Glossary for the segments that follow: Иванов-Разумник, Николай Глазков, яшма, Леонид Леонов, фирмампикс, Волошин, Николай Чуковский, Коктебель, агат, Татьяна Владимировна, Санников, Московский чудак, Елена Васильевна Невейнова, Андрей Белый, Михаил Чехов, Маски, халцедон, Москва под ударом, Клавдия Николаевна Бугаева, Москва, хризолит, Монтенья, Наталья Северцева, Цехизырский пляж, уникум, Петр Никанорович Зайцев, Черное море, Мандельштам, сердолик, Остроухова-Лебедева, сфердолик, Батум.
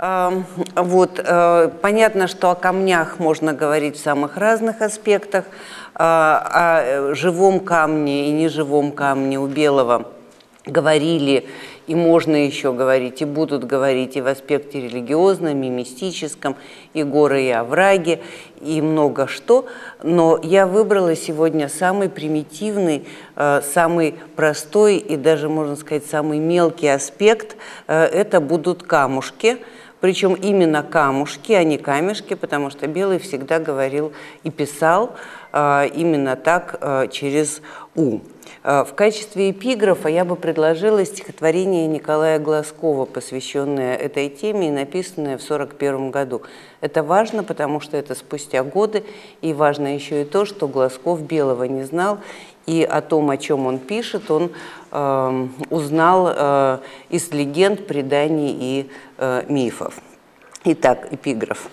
Вот. Понятно, что о камнях можно говорить в самых разных аспектах, о живом камне и неживом камне у Белого говорили, и можно еще говорить, и будут говорить и в аспекте религиозном, и мистическом, и горы, и овраги, и много что. Но я выбрала сегодня самый примитивный, самый простой и даже, можно сказать, самый мелкий аспект. Это будут камушки. Причем именно камушки, а не камешки, потому что Белый всегда говорил и писал именно так, через «у». В качестве эпиграфа я бы предложила стихотворение Николая Глазкова, посвященное этой теме и написанное в 1941 году. Это важно, потому что это спустя годы, и важно еще и то, что Глазков Белого не знал, и о том, о чем он пишет, он узнал из легенд, преданий и мифов. Итак, эпиграф.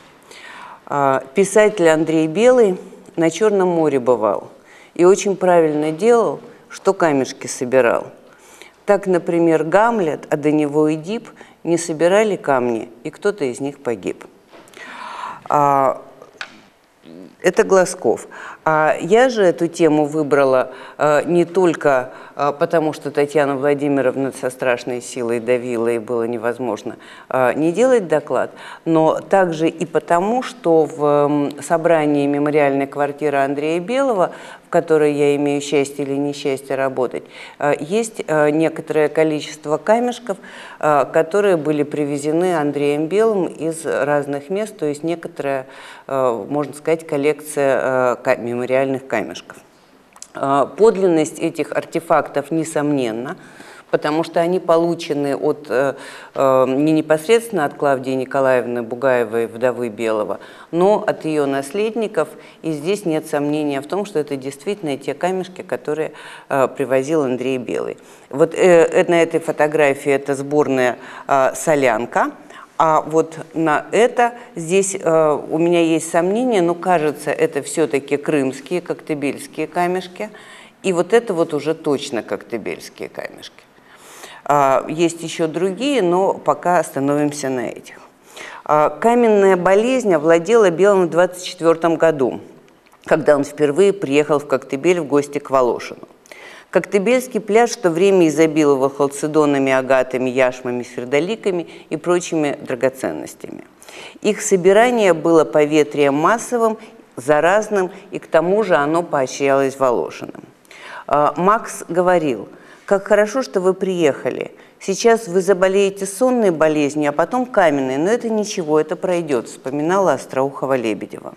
Писатель Андрей Белый на Черном море бывал и очень правильно делал, что камешки собирал. Так, например, Гамлет, а до него Эдип не собирали камни, и кто-то из них погиб. Это Глазков. А я же эту тему выбрала не только потому, что Татьяна Владимировна со страшной силой давила и было невозможно не делать доклад, но также и потому, что в собрании мемориальной квартиры Андрея Белого, в которой я имею счастье или несчастье работать, есть некоторое количество камешков, которые были привезены Андреем Белым из разных мест, то есть некоторая, можно сказать, коллекция мемориальных камешков. Подлинность этих артефактов несомненна, потому что они получены от, не непосредственно от Клавдии Николаевны Бугаевой, вдовы Белого, но от ее наследников, и здесь нет сомнения в том, что это действительно те камешки, которые привозил Андрей Белый. Вот на этой фотографии это сборная солянка, а вот на это здесь у меня есть сомнения, но кажется, это все-таки крымские, коктебельские камешки, и вот это вот уже точно коктебельские камешки. Есть еще другие, но пока остановимся на этих. Каменная болезнь овладела Белым в 1924 году, когда он впервые приехал в Коктебель в гости к Волошину. Коктебельский пляж в то время изобиловал халцедонами, агатами, яшмами, сфердоликами и прочими драгоценностями. Их собирание было поветрием массовым, заразным, и к тому же оно поощрялось Волошиным. Макс говорил: «Как хорошо, что вы приехали. Сейчас вы заболеете сонной болезнью, а потом каменной, но это ничего, это пройдет», — вспоминала Остроухова-Лебедева.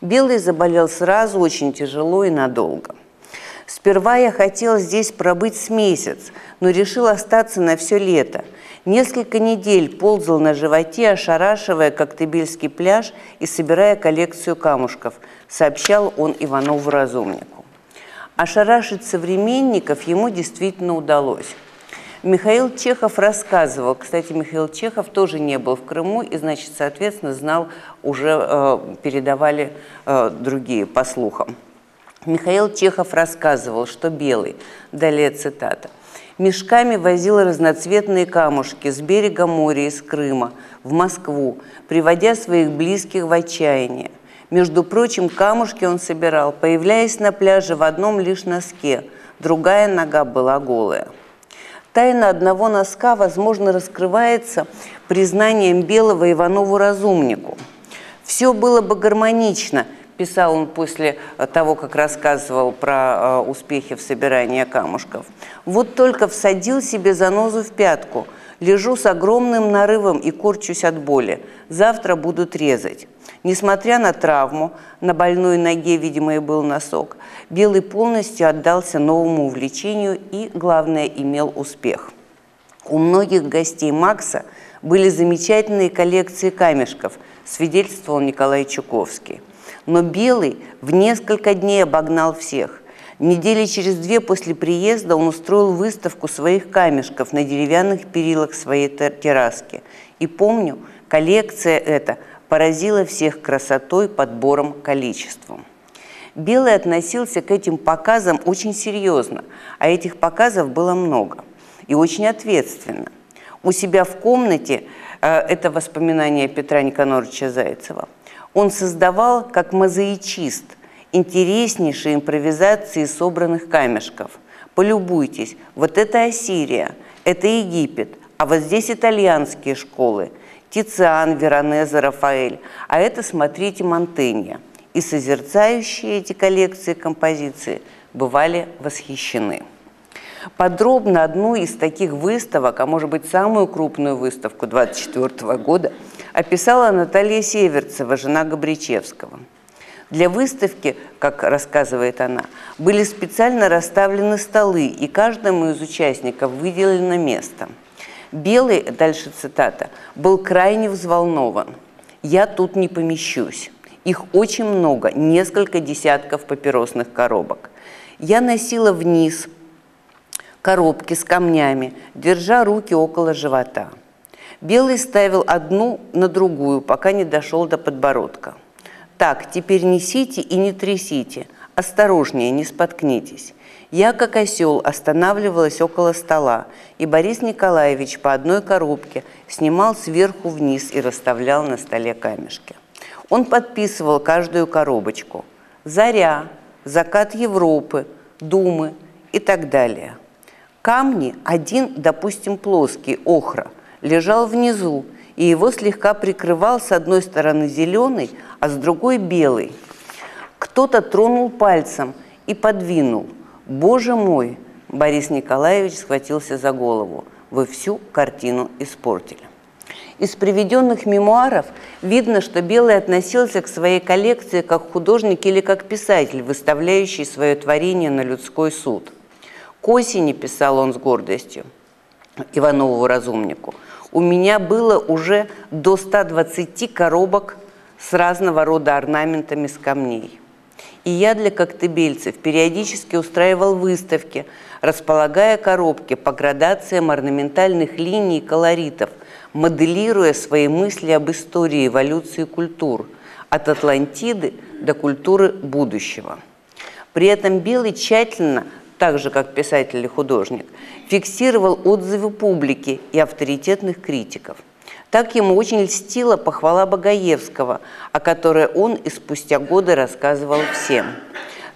Белый заболел сразу, очень тяжело и надолго. «Сперва я хотел здесь пробыть с месяц, но решил остаться на все лето. Несколько недель ползал на животе, ошарашивая коктебельский пляж и собирая коллекцию камушков», — сообщал он Иванову-Разумнику. Ошарашить современников ему действительно удалось. Михаил Чехов рассказывал, кстати, Михаил Чехов тоже не был в Крыму и, значит, соответственно, знал, уже передавали другие по слухам. Михаил Чехов рассказывал, что Белый, далее цитата, «мешками возил разноцветные камушки с берега моря, из Крыма, в Москву, приводя своих близких в отчаяние. Между прочим, камушки он собирал, появляясь на пляже в одном лишь носке, другая нога была голая». Тайна одного носка, возможно, раскрывается признанием Белого Иванову-Разумнику. «Все было бы гармонично», — писал он после того, как рассказывал про успехи в собирании камушков. «Вот только всадил себе занозу в пятку. Лежу с огромным нарывом и корчусь от боли. Завтра будут резать». Несмотря на травму, на больной ноге, видимо, и был носок, Белый полностью отдался новому увлечению и, главное, имел успех. У многих гостей Макса были замечательные коллекции камешков, свидетельствовал Николай Чуковский. Но Белый в несколько дней обогнал всех. Недели через две после приезда он устроил выставку своих камешков на деревянных перилах своей терраски. И помню, коллекция эта поразила всех красотой, подбором, количеством. Белый относился к этим показам очень серьезно, а этих показов было много, и очень ответственно. У себя в комнате это воспоминания Петра Никаноровича Зайцева. Он создавал, как мозаичист, интереснейшие импровизации собранных камешков. Полюбуйтесь, вот это Ассирия, это Египет, а вот здесь итальянские школы, Тициан, Веронезе, Рафаэль, а это, смотрите, Монтенья. И созерцающие эти коллекции композиции бывали восхищены. Подробно одну из таких выставок, а может быть самую крупную выставку 1924 года, описала Наталья Северцева, жена Габричевского. Для выставки, как рассказывает она, были специально расставлены столы, и каждому из участников выделено место. Белый, дальше цитата, был крайне взволнован. «Я тут не помещусь. Их очень много, несколько десятков папиросных коробок. Я носила вниз коробки с камнями, держа руки около живота. Белый ставил одну на другую, пока не дошел до подбородка. Так, теперь несите и не трясите, осторожнее, не споткнитесь. Я, как осел, останавливалась около стола, и Борис Николаевич по одной коробке снимал сверху вниз и расставлял на столе камешки. Он подписывал каждую коробочку. Заря, закат Европы, думы и так далее. Камни, один, допустим, плоский, охра, лежал внизу, и его слегка прикрывал с одной стороны зеленый, а с другой белый. Кто-то тронул пальцем и подвинул. Боже мой!» Борис Николаевич схватился за голову. «Вы всю картину испортили». Из приведенных мемуаров видно, что Белый относился к своей коллекции как художник или как писатель, выставляющий свое творение на людской суд. К осени писал он с гордостью Иванову-Разумнику: «У меня было уже до 120 коробок с разного рода орнаментами с камней. И я для коктебельцев периодически устраивал выставки, располагая коробки по градациям орнаментальных линий и колоритов, моделируя свои мысли об истории, эволюции культур, от Атлантиды до культуры будущего». При этом Белый тщательно, так же как писатель и художник, фиксировал отзывы публики и авторитетных критиков. Так ему очень льстила похвала Бугаевского, о которой он и спустя годы рассказывал всем.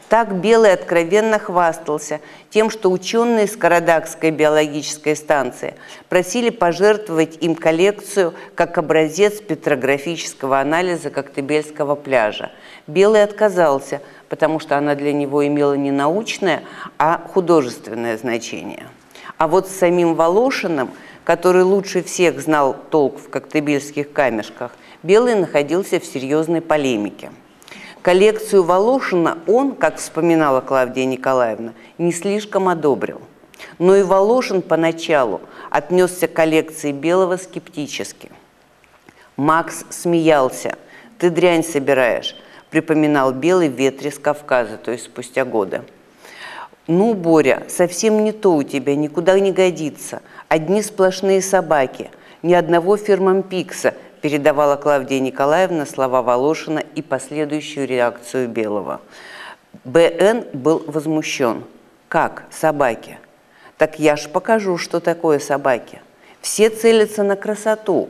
Так Белый откровенно хвастался тем, что ученые с Карадагской биологической станции просили пожертвовать им коллекцию как образец петрографического анализа Коктебельского пляжа. Белый отказался, потому что она для него имела не научное, а художественное значение. А вот с самим Волошиным, который лучше всех знал толк в коктебельских камешках, Белый находился в серьезной полемике. Коллекцию Волошина он, как вспоминала Клавдия Николаевна, не слишком одобрил. Но и Волошин поначалу отнесся к коллекции Белого скептически. «Макс смеялся. Ты дрянь собираешь», – припоминал Белый в «Ветре с Кавказа», то есть спустя годы. «Ну, Боря, совсем не то у тебя, никуда не годится. Одни сплошные собаки, ни одного фирмампикса», передавала Клавдия Николаевна слова Волошина и последующую реакцию Белого. Б.Н. был возмущен. «Как собаки? Так я ж покажу, что такое собаки. Все целятся на красоту,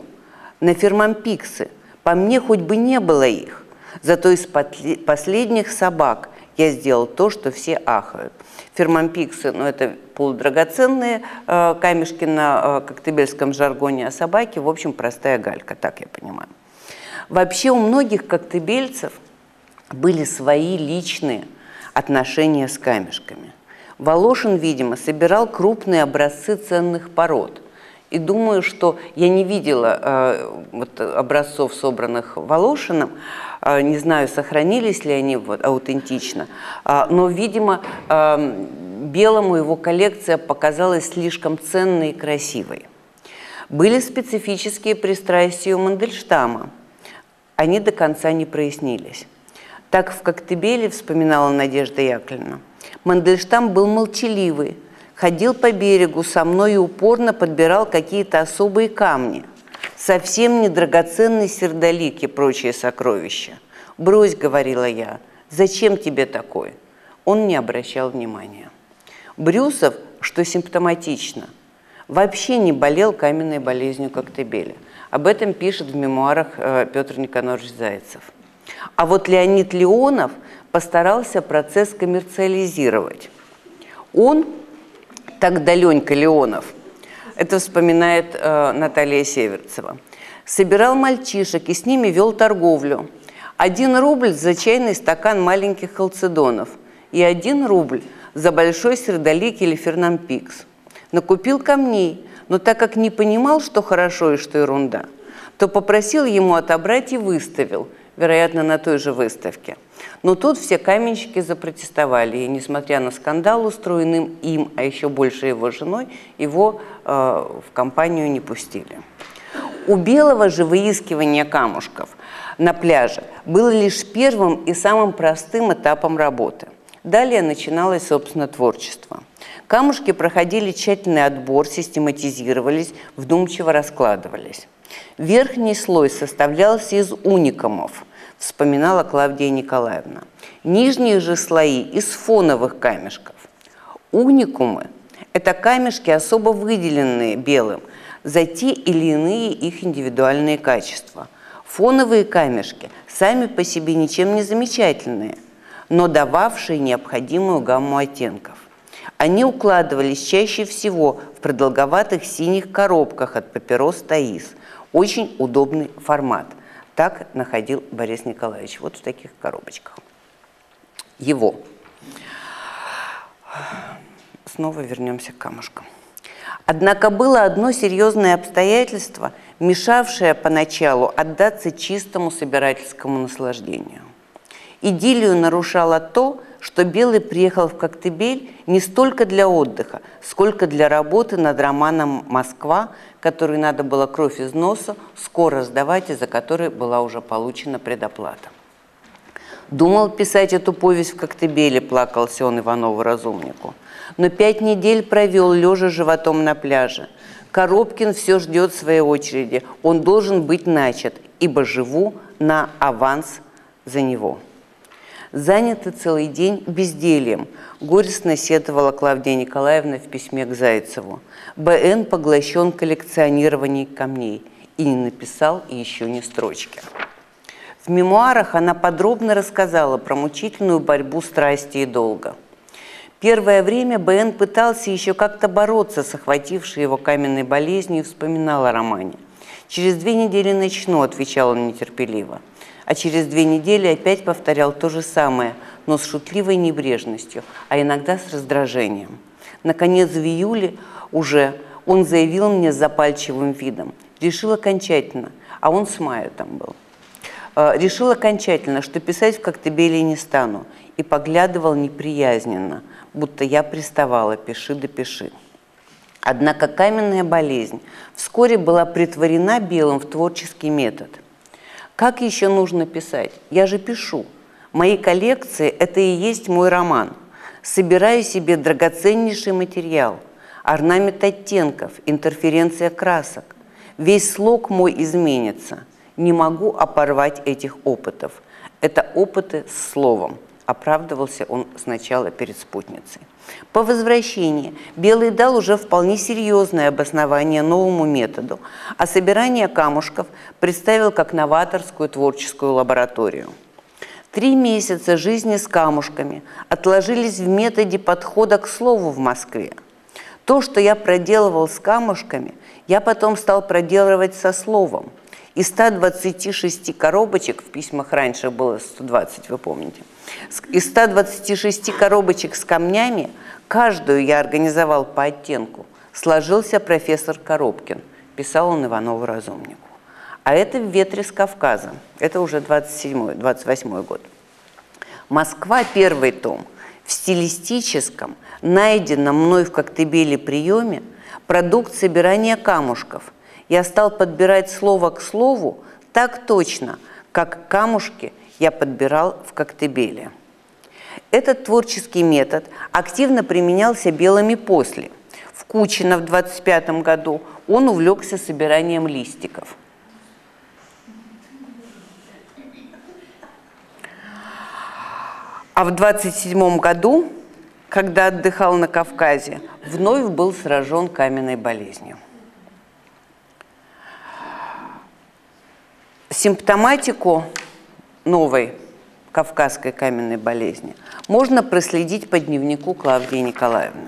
на фирмампиксы. По мне хоть бы не было их. Зато из последних собак я сделал то, что все ахают». Фирмампиксы, ну, это полудрагоценные камешки на коктебельском жаргоне, а собаки, в общем, простая галька, так я понимаю. Вообще у многих коктебельцев были свои личные отношения с камешками. Волошин, видимо, собирал крупные образцы ценных пород. И думаю, что я не видела вот, образцов, собранных Волошиным, не знаю, сохранились ли они вот, аутентично, но, видимо, Белому его коллекция показалась слишком ценной и красивой. Были специфические пристрастия у Мандельштама, они до конца не прояснились. Так в Коктебеле, вспоминала Надежда Яковлевна, Мандельштам был молчаливый, ходил по берегу со мной и упорно подбирал какие-то особые камни. Совсем не драгоценный сердолик и прочие сокровища. «Брось», — говорила я, — «зачем тебе такой?» Он не обращал внимания. Брюсов, что симптоматично, вообще не болел каменной болезнью Коктебеля. Об этом пишет в мемуарах Петр Никанорович Зайцев. А вот Леонид Леонов постарался процесс коммерциализировать. Он, тогда Ленька Леонов, это вспоминает Наталья Северцева, собирал мальчишек и с ними вел торговлю. 1 рубль за чайный стакан маленьких халцедонов и 1 рубль за большой сердолик или фирмампикс. Накупил камней, но так как не понимал, что хорошо и что ерунда, то попросил ему отобрать и выставил, вероятно, на той же выставке. Но тут все каменщики запротестовали, и, несмотря на скандал, устроенным им, а еще больше его женой, его в компанию не пустили. У Белого же выискивание камушков на пляже было лишь первым и самым простым этапом работы. Далее начиналось, собственно, творчество. Камушки проходили тщательный отбор, систематизировались, вдумчиво раскладывались. Верхний слой составлялся из уникумов, вспоминала Клавдия Николаевна. Нижние же слои из фоновых камешков. Уникумы – это камешки, особо выделенные Белым за те или иные их индивидуальные качества. Фоновые камешки сами по себе ничем не замечательные, но дававшие необходимую гамму оттенков. Они укладывались чаще всего в продолговатых синих коробках от папирос «Таис». Очень удобный формат. Так находил Борис Николаевич. Вот в таких коробочках. Его. Снова вернемся к камушкам. Однако было одно серьезное обстоятельство, мешавшее поначалу отдаться чистому собирательскому наслаждению. Идиллию нарушало то, что Белый приехал в Коктебель не столько для отдыха, сколько для работы над романом «Москва», который надо было кровь из носа скоро сдавать и за который была уже получена предоплата. Думал писать эту повесть в Коктебеле, плакался он Иванову-Разумнику. Но 5 недель провел лежа животом на пляже. Коробкин все ждет своей очереди. Он должен быть начат, ибо живу на аванс за него. Заняты целый день бездельем, горестно сетовала Клавдия Николаевна в письме к Зайцеву. Б.Н. поглощен коллекционированием камней и не написал еще ни строчки. В мемуарах она подробно рассказала про мучительную борьбу страсти и долга. Первое время Б.Н. пытался еще как-то бороться с охватившей его каменной болезнью и вспоминал о романе. «Через 2 недели начну», – отвечал он нетерпеливо. А через 2 недели опять повторял то же самое, но с шутливой небрежностью, а иногда с раздражением. Наконец, в июле уже он заявил мне с запальчивым видом. Решил окончательно, а он с мая там был. Решил окончательно, что писать в Коктебеле не стану, и поглядывал неприязненно, будто я приставала, пиши да пиши. Однако каменная болезнь вскоре была претворена Белым в творческий метод. Как еще нужно писать? Я же пишу. Мои коллекции – это и есть мой роман. Собираю себе драгоценнейший материал, орнамент оттенков, интерференция красок. Весь слог мой изменится. Не могу опорвать этих опытов. Это опыты с словом. Оправдывался он сначала перед спутницей. По возвращении Белый дал уже вполне серьезное обоснование новому методу, а собирание камушков представил как новаторскую творческую лабораторию. 3 месяца жизни с камушками отложились в методе подхода к слову в Москве. То, что я проделывал с камушками, я потом стал проделывать со словом. Из 126 коробочек, в письмах раньше было 120, вы помните, из 126 коробочек с камнями, каждую я организовал по оттенку. Сложился профессор Коробкин, писал он Иванову-Разумнику. А это в «Ветре с Кавказа», это уже 27-28 год. «Москва», 1 том, в стилистическом, найденном мной в Коктебеле приеме, продукт собирания камушков. Я стал подбирать слово к слову так точно, как камушки я подбирал в Коктебеле. Этот творческий метод активно применялся Белыми после. В Кучино в 1925 году он увлекся собиранием листиков. А в 1927 году когда отдыхал на Кавказе, вновь был сражен каменной болезнью. Симптоматику новой кавказской каменной болезни можно проследить по дневнику Клавдии Николаевны.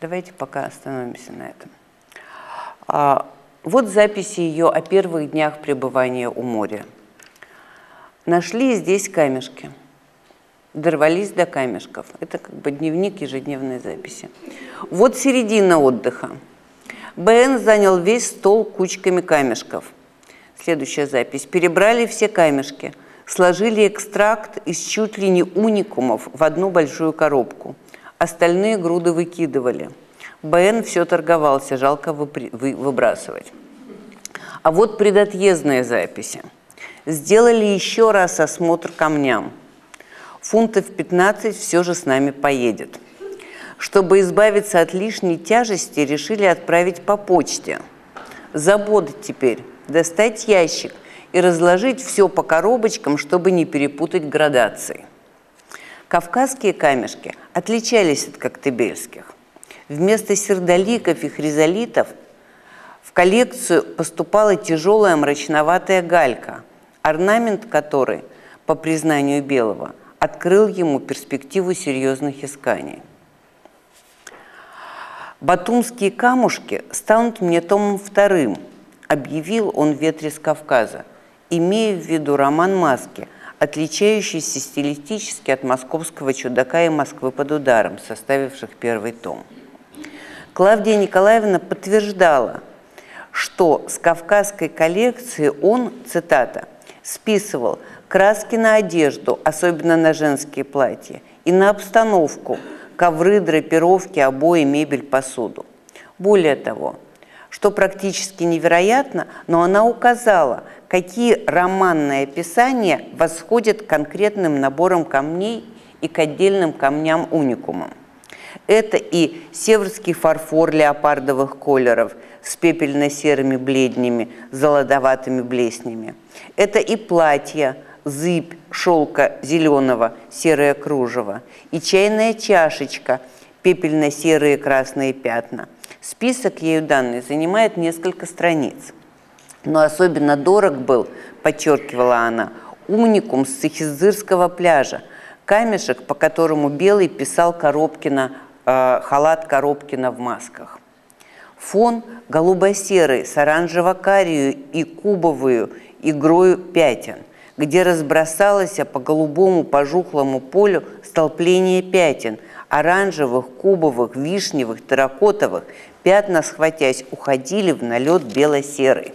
Давайте пока остановимся на этом. Вот записи ее о первых днях пребывания у моря. Нашли здесь камешки. Дорвались до камешков. Это как бы дневник ежедневной записи. Вот середина отдыха. БН занял весь стол кучками камешков. Следующая запись. Перебрали все камешки. Сложили экстракт из чуть ли не уникумов в одну большую коробку. Остальные груды выкидывали. БН все торговался, жалко выбрасывать. А вот предотъездные записи. Сделали еще раз осмотр камням. Фунтов 15 все же с нами поедет. Чтобы избавиться от лишней тяжести, решили отправить по почте. Забота теперь достать ящик и разложить все по коробочкам, чтобы не перепутать градации. Кавказские камешки отличались от коктебельских. Вместо сердоликов и хризолитов в коллекцию поступала тяжелая мрачноватая галька, орнамент которой, по признанию Белого, открыл ему перспективу серьезных исканий. «Батумские камушки станут мне томом вторым», объявил он в «Ветре с Кавказа», имея в виду роман Маски, отличающийся стилистически от московского «Чудака» и «Москвы под ударом», составивших первый том. Клавдия Николаевна подтверждала, что с кавказской коллекции он, цитата, «списывал краски на одежду, особенно на женские платья, и на обстановку, ковры, драпировки, обои, мебель, посуду». Более того, что практически невероятно, но она указала, какие романные описания восходят к конкретным наборам камней и к отдельным камням уникумам. Это и северский фарфор леопардовых колеров с пепельно-серыми бледнями, золотоватыми блеснями. Это и платья, зыбь, шелка зеленого, серое кружево, и чайная чашечка, пепельно-серые красные пятна. Список ею данных занимает несколько страниц. Но особенно дорог был, подчеркивала она, уникум с Цехизырского пляжа, камешек, по которому Белый писал Коробкина, халат Коробкина в масках. Фон голубо-серый с оранжево-карию и кубовую игрою пятен, где разбросалось по голубому пожухлому полю столпление пятен, оранжевых, кубовых, вишневых, терракотовых, пятна, схватясь, уходили в налет бело-серый.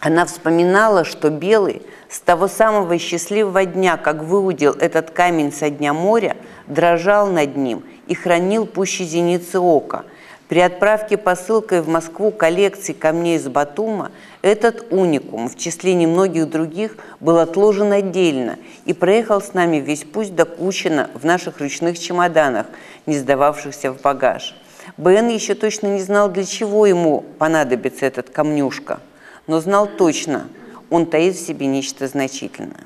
Она вспоминала, что Белый с того самого счастливого дня, как выудил этот камень со дна моря, дрожал над ним и хранил пуще зеницы ока. При отправке посылкой в Москву коллекции камней из Батума этот уникум в числе немногих других был отложен отдельно и проехал с нами весь путь до Кучино в наших ручных чемоданах, не сдававшихся в багаж. БН еще точно не знал, для чего ему понадобится этот камнюшка, но знал точно, он таит в себе нечто значительное.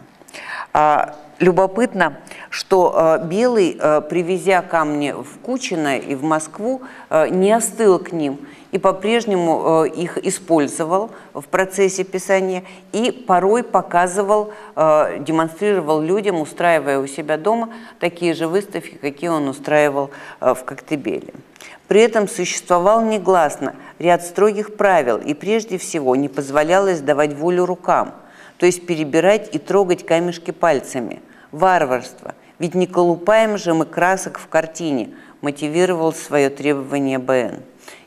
Любопытно, что Белый, привезя камни в Кучино и в Москву, не остыл к ним и по-прежнему их использовал в процессе писания и порой показывал, демонстрировал людям, устраивая у себя дома такие же выставки, какие он устраивал в Коктебеле. При этом существовал негласно ряд строгих правил и прежде всего не позволялось давать волю рукам, то есть перебирать и трогать камешки пальцами. Варварство, ведь не колупаем же мы красок в картине, мотивировал свое требование БН.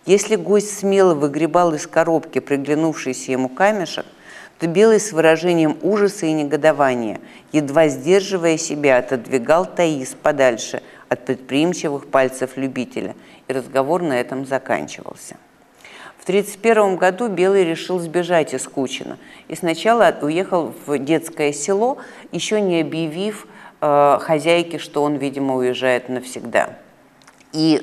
Если гость смело выгребал из коробки приглянувшийся ему камешек, то Белый с выражением ужаса и негодования, едва сдерживая себя, отодвигал Таис подальше от предприимчивых пальцев любителя, и разговор на этом заканчивался. В 1931 году Белый решил сбежать из Кучино и сначала уехал в детское село, еще не объявив хозяйке, что он, видимо, уезжает навсегда. И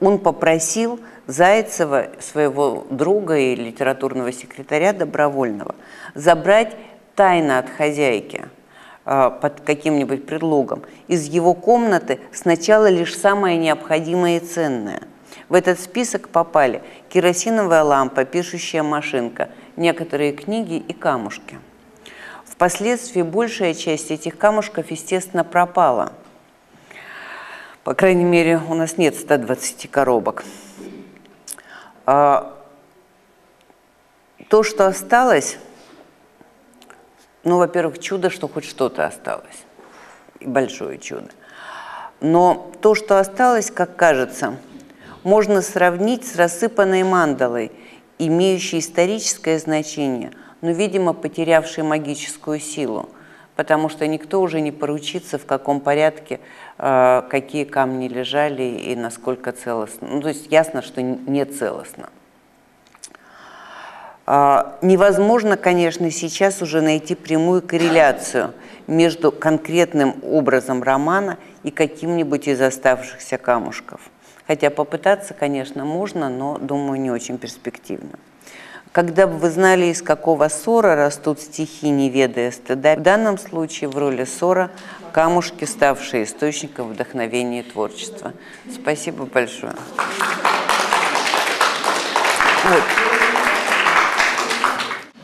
он попросил Зайцева, своего друга и литературного секретаря добровольного, забрать тайно от хозяйки под каким-нибудь предлогом из его комнаты сначала лишь самое необходимое и ценное. В этот список попали керосиновая лампа, пишущая машинка, некоторые книги и камушки. Впоследствии большая часть этих камушков, естественно, пропала. По крайней мере, у нас нет 120 коробок. То, что осталось, ну, во-первых, чудо, что хоть что-то осталось, и большое чудо. Но то, что осталось, как кажется, можно сравнить с рассыпанной мандалой, имеющей историческое значение, но, видимо, потерявшей магическую силу, потому что никто уже не поручится, в каком порядке, какие камни лежали и насколько целостно. Ну, то есть ясно, что не целостно. Невозможно, конечно, сейчас уже найти прямую корреляцию между конкретным образом романа и каким-нибудь из оставшихся камушков. Хотя попытаться, конечно, можно, но, думаю, не очень перспективно. Когда бы вы знали, из какого сора растут стихи, не ведая стыда, в данном случае в роли сора камушки, ставшие источником вдохновения и творчества. Спасибо большое.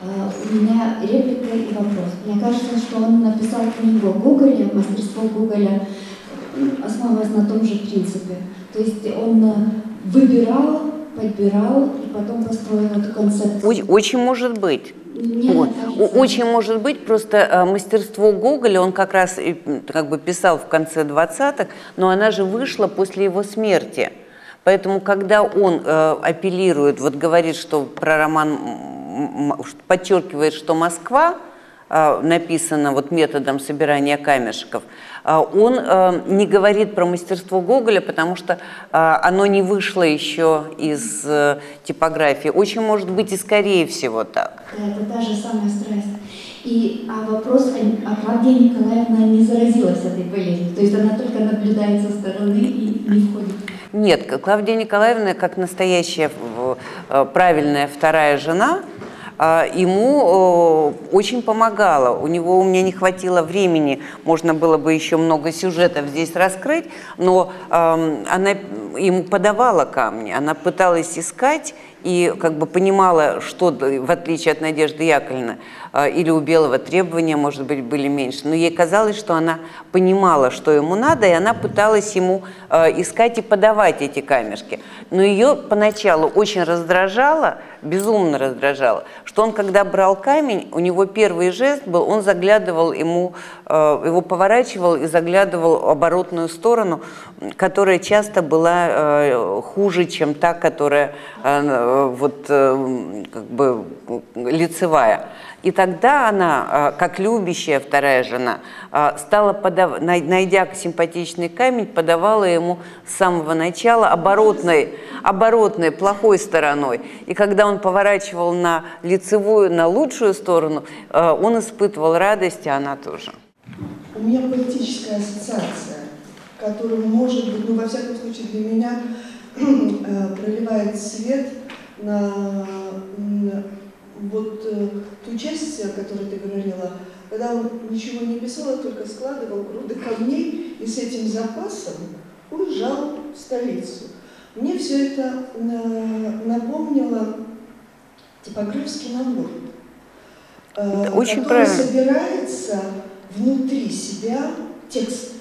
У меня реплика и вопрос. Мне кажется, что он написал книгу Гоголя, «Мастерство Гоголя», основываясь на том же принципе. То есть он выбирал, подбирал и потом построил эту концепцию. Очень может быть. Вот. Очень может быть, просто «Мастерство Гоголя» он как раз как бы писал в конце 20-х, но она же вышла после его смерти. Поэтому, когда он апеллирует, вот говорит, что про роман, подчеркивает, что Москва написана вот методом собирания камешков, он не говорит про «Мастерство Гоголя», потому что оно не вышло еще из типографии. Очень может быть и скорее всего так. Это та же самая страсть. И вопрос о Клавдии Николаевне не заразилась этой болезнью, то есть она только наблюдает со стороны и не входит. Нет, Клавдия Николаевна, как настоящая правильная вторая жена, ему очень помогала. У меня не хватило времени, можно было бы еще много сюжетов здесь раскрыть, но она ему подавала камни, она пыталась искать и как бы понимала, что, в отличие от Надежды Яковлевны, или у Белого требования, может быть, были меньше, но ей казалось, что она понимала, что ему надо, и она пыталась ему искать и подавать эти камешки. Но ее поначалу очень раздражало, безумно раздражало, что он, когда брал камень, у него первый жест был, он заглядывал ему, его поворачивал и заглядывал в оборотную сторону, которая часто была хуже, чем та, которая вот как бы лицевая. И тогда она, как любящая вторая жена, стала, найдя симпатичный камень, подавала ему с самого начала оборотной, плохой стороной. И когда он поворачивал на лицевую, на лучшую сторону, он испытывал радость, и она тоже. У меня политическая ассоциация, которая, может быть, ну, во всяком случае для меня, проливает свет на вот ту часть, о которой ты говорила, когда он ничего не писал, а только складывал груды камней и с этим запасом уезжал в столицу. Мне все это напомнило типографский набор, который правильно собирается внутри себя текст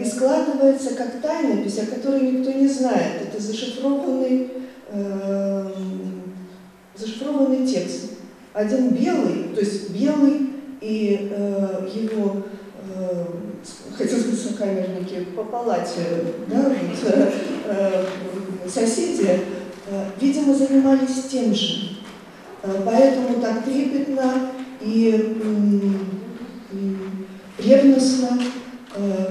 и складывается как тайнопись, о которой никто не знает. Это зашифрованный текст. Один белый, то есть белый и его, хотел сказать, сокамерники по палате, да, вот, соседи, видимо, занимались тем же. Поэтому так трепетно и ревностно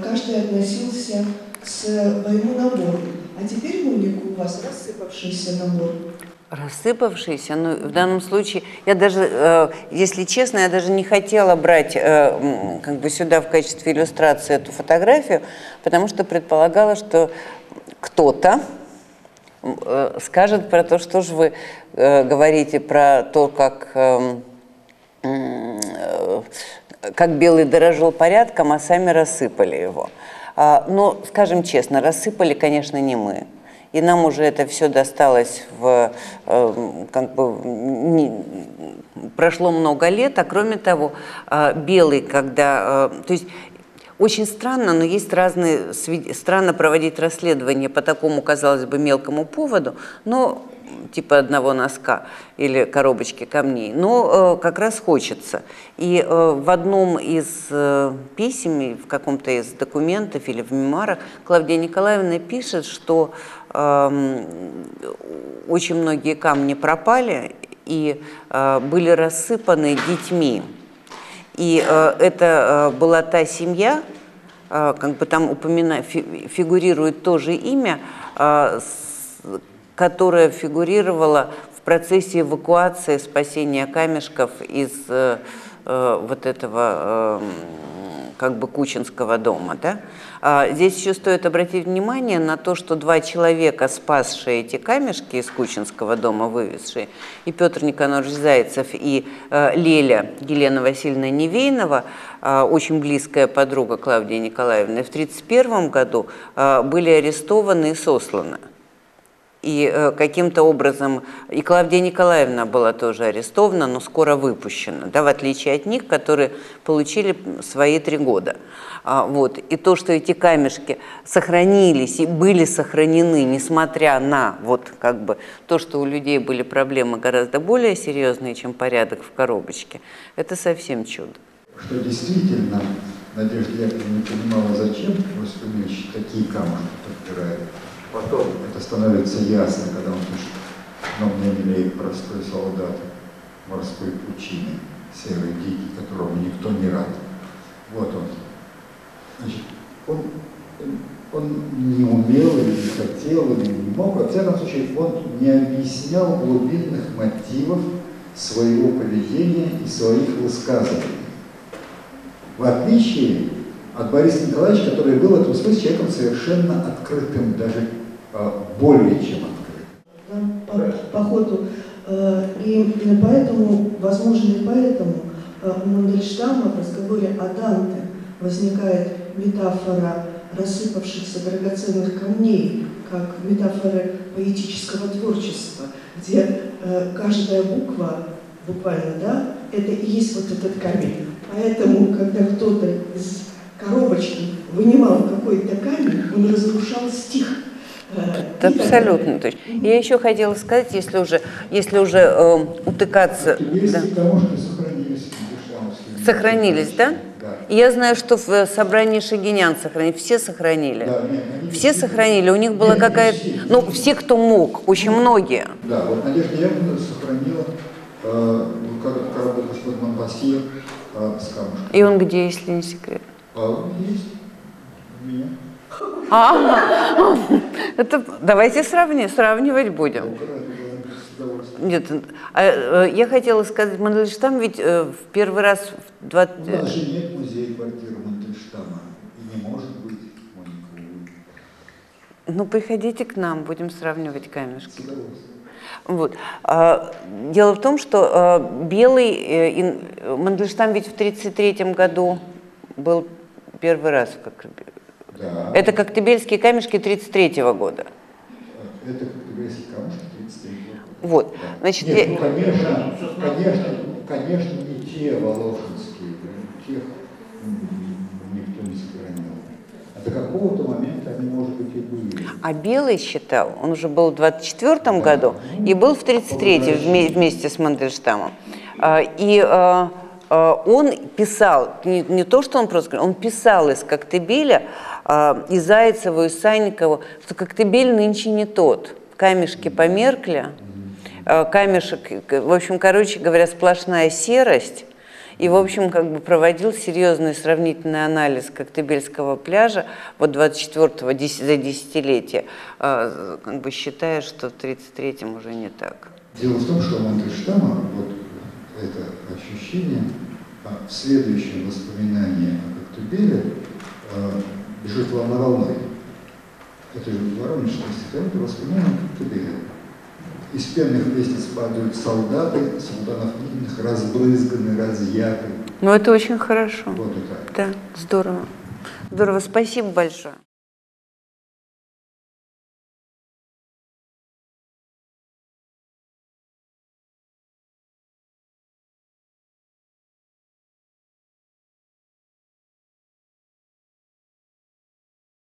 каждый относился к своему набору. А теперь уникум у вас рассыпавшийся набор. Рассыпавшийся, ну, в данном случае, я даже, если честно, я даже не хотела брать как бы сюда в качестве иллюстрации эту фотографию, потому что предполагала, что кто-то скажет про то, что же вы говорите про то, как Белый дорожил порядком, а сами рассыпали его. Но, скажем честно, рассыпали, конечно, не мы. И нам уже это все досталось, прошло много лет, а кроме того, Белый, когда... То есть очень странно, но есть разные... Странно проводить расследование по такому, казалось бы, мелкому поводу, но типа одного носка или коробочки камней, но как раз хочется. И в одном из писем, в каком-то из документов или в мемуарах Клавдия Николаевна пишет, что очень многие камни пропали и были рассыпаны детьми. И это была та семья, как бы там фигурирует тоже имя, которая фигурировала в процессе эвакуации, спасения камешков из вот этого как бы кучинского дома. Да? Здесь еще стоит обратить внимание на то, что два человека, спасшие эти камешки из кучинского дома, вывезшие, и Петр Никанорович Зайцев, и Леля Елена Васильевна Невейнова, очень близкая подруга Клавдии Николаевны, в 1931 году были арестованы и сосланы. И каким-то образом, и Клавдия Николаевна была тоже арестована, но скоро выпущена, да, в отличие от них, которые получили свои 3 года. Вот. И то, что эти камешки сохранились и были сохранены, несмотря на вот, как бы, то, что у людей были проблемы гораздо более серьезные, чем порядок в коробочке, это совсем чудо. Что действительно, Надежда Яковлевна не понимала, зачем просто вещи, такие камушки подбирают. Потом это становится ясно, когда он пишет: «Но мне милее простой солдат морской пучины, серый дикий, которому никто не рад». Вот он. Значит, он не умел, или не хотел, или не мог. Во всяком случае, он не объяснял глубинных мотивов своего поведения и своих высказываний. В отличие от Бориса Николаевича, который был в этом смысле человеком совершенно открытым, даже более чем открытым. По ходу. И поэтому, возможно, и поэтому у Мандельштама в разговоре о Данте возникает метафора рассыпавшихся драгоценных камней, как метафоры поэтического творчества, где каждая буква, буквально, да, это и есть вот этот камень. Поэтому, когда кто-то из коробочки вынимал какой-то камень, он разрушал стих. Это абсолютно точно. Я еще хотела сказать, если уже утыкаться... Да. Сохранились, да? Да. Я знаю, что в собрании шагинян сохранили. Все сохранили. Да, нет, все сохранили. У них была какая-то... Ну, все, кто мог. Очень многие. Да, вот Надежда Яковлевна сохранила коробку господина Монпассье с камушками. И он где, если не секрет? Есть у меня. Это давайте сравнивать будем. Нет, я хотела сказать, Мандельштам ведь в первый раз в 20... У нас же нет музея-квартиры Мандельштама, и не может быть. Ну, приходите к нам, будем сравнивать камешки. Вот. Дело в том, что Белый, Мандельштам ведь в 1933 году был первый раз в Коктебеле. Да. Это коктебельские камешки 1933-го года. Это коктебельские камешки 1933-го года. Вот. Да. Значит, нет, ну, конечно, не те волошинские, тех никто не сохранил. А до какого-то момента они, может быть, и были. А Белый считал, он уже был в 1924 году, ну, и был в 1933 вместе с Мандельштамом. И он писал, не то, что он просто говорил, он писал из Коктебеля, и Зайцеву, и Санникову, что Коктебель нынче не тот. Камешки померкли, камешек, в общем, короче говоря, сплошная серость. И, в общем, как бы проводил серьезный сравнительный анализ Коктебельского пляжа вот 24-го за десятилетие, как бы считая, что в 1933-м уже не так. Дело в том, что у Мандельштама вот это ощущение в следующем воспоминании о Коктебеле бежит волна волной. Это же воронежское стихотворение, воспоминания о Коктебеле. Из пенных лестниц падают солдаты, солдатов видных разбрызганы, разъяты. Ну это очень хорошо. Вот это. Да, здорово. Здорово, спасибо большое.